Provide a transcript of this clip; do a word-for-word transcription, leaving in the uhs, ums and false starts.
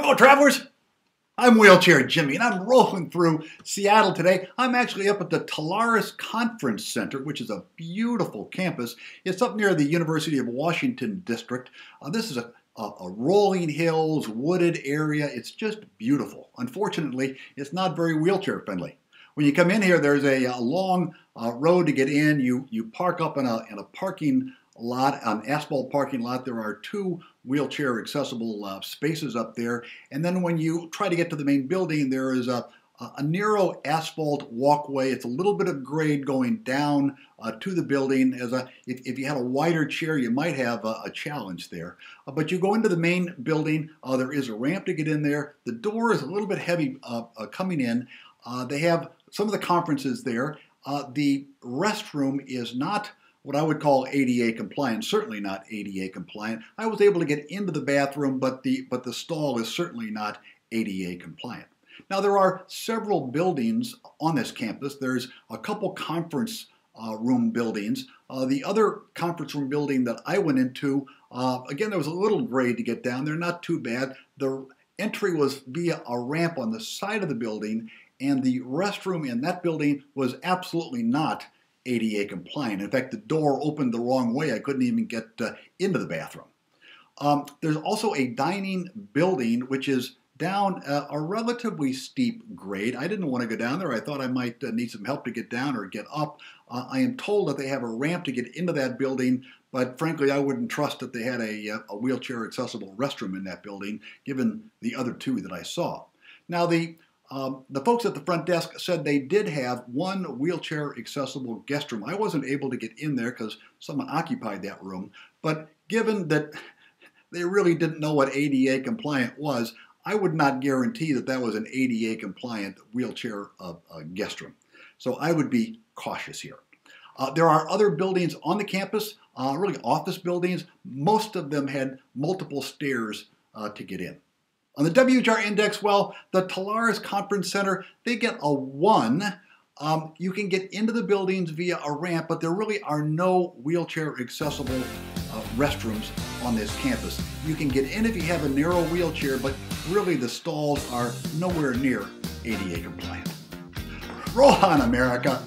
Hello, travelers. I'm Wheelchair Jimmy, and I'm rolling through Seattle today. I'm actually up at the Talaris Conference Center, which is a beautiful campus. It's up near the University of Washington District. Uh, this is a, a, a rolling hills, wooded area. It's just beautiful. Unfortunately, it's not very wheelchair friendly. When you come in here, there's a, a long uh, road to get in. You, you park up in a, in a parking lot, an asphalt parking lot. There are two wheelchair accessible uh, spaces up there, and then when you try to get to the main building, there is a, a narrow asphalt walkway. It's a little bit of grade going down uh, to the building. As a, if, if you had a wider chair, you might have a, a challenge there. Uh, but you go into the main building. Uh, there is a ramp to get in there. The door is a little bit heavy uh, uh, coming in. Uh, they have some of the conferences there. Uh, the restroom is not what I would call A D A compliant, certainly not A D A compliant. I was able to get into the bathroom, but the, but the stall is certainly not A D A compliant. Now, there are several buildings on this campus. There's a couple conference uh, room buildings. Uh, the other conference room building that I went into, uh, again, there was a little grade to get down there, not too bad. The entry was via a ramp on the side of the building, and the restroom in that building was absolutely not A D A compliant. In fact, the door opened the wrong way. I couldn't even get uh, into the bathroom. Um, there's also a dining building, which is down a, a relatively steep grade. I didn't want to go down there. I thought I might uh, need some help to get down or get up. Uh, I am told that they have a ramp to get into that building, but frankly, I wouldn't trust that they had a, a wheelchair accessible restroom in that building, given the other two that I saw. Now, the Um, the folks at the front desk said they did have one wheelchair accessible guest room. I wasn't able to get in there because someone occupied that room, but given that they really didn't know what A D A compliant was, I would not guarantee that that was an A D A compliant wheelchair uh, uh, guest room. So I would be cautious here. Uh, there are other buildings on the campus, uh, really office buildings. Most of them had multiple stairs uh, to get in. On the W H R index, well, the Talaris Conference Center, they get a one. Um, you can get into the buildings via a ramp, but there really are no wheelchair-accessible uh, restrooms on this campus. You can get in if you have a narrow wheelchair, but really the stalls are nowhere near A D A compliant. Roll on, America!